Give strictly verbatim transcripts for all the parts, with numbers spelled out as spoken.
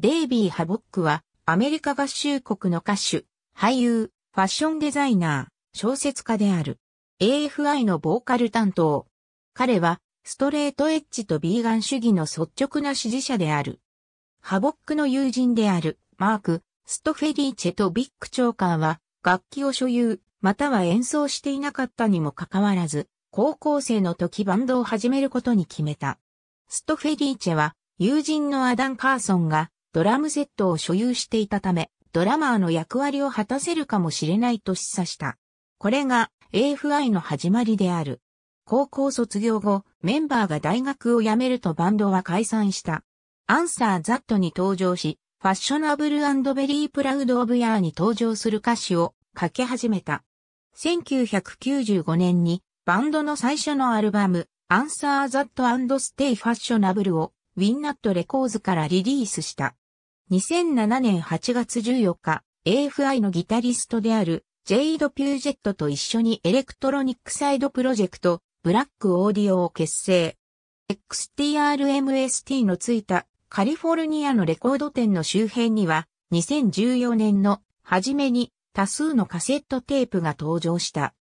デイビー・ハボックはアメリカ合衆国の歌手、俳優、ファッションデザイナー、小説家である。エーエフアイ のボーカル担当。彼はストレートエッジとビーガン主義の率直な支持者である。ハボックの友人であるマーク・ストフェリーチェとビック・チャーカーは楽器を所有または演奏していなかったにもかかわらず高校生の時バンドを始めることに決めた。ストフェリーチェは友人のアダム・カーソンがドラムセットを所有していたためドラマーの役割を果たせるかもしれないと示唆した。これが エーエフアイ の始まりである。高校卒業後、メンバーが大学を辞めるとバンドは解散した。アンサー・ザットに登場し、ファッショナブル&ベリー・プラウド・オブ・ヤーに登場する歌詞を書き始めた。せんきゅうひゃくきゅうじゅうごねんにバンドの最初のアルバム、アンサー・ザット&ステイ・ファッショナブルをウィンナット・レコーズからリリースした。にせんななねんはちがつじゅうよっか、エーエフアイ のギタリストであるジェイド・ピュージェットと一緒にエレクトロニックサイドプロジェクト、ブラックオーディオを結成。エックスティーアールエムエスティー のついたカリフォルニアのレコード店の周辺にはにせんじゅうよねんの初めに多数のカセットテープが登場した。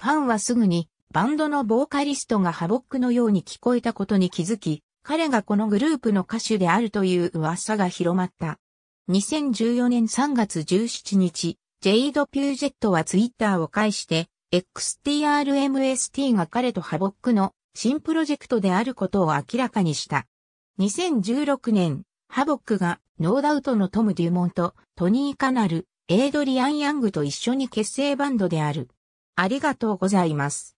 ファンはすぐにバンドのボーカリストがハボックのように聞こえたことに気づき、彼がこのグループの歌手であるという噂が広まった。にせんじゅうよねんさんがつじゅうしちにち、ジェイド・ピュージェットはツイッターを介して、エックスティーアールエムエスティー が彼とハボックの新プロジェクトであることを明らかにした。にせんじゅうろくねん、ハボックがノーダウトのトム・デュモンとトニー・カナル、エイドリアン・ヤングと一緒に結成バンドである。ありがとうございます。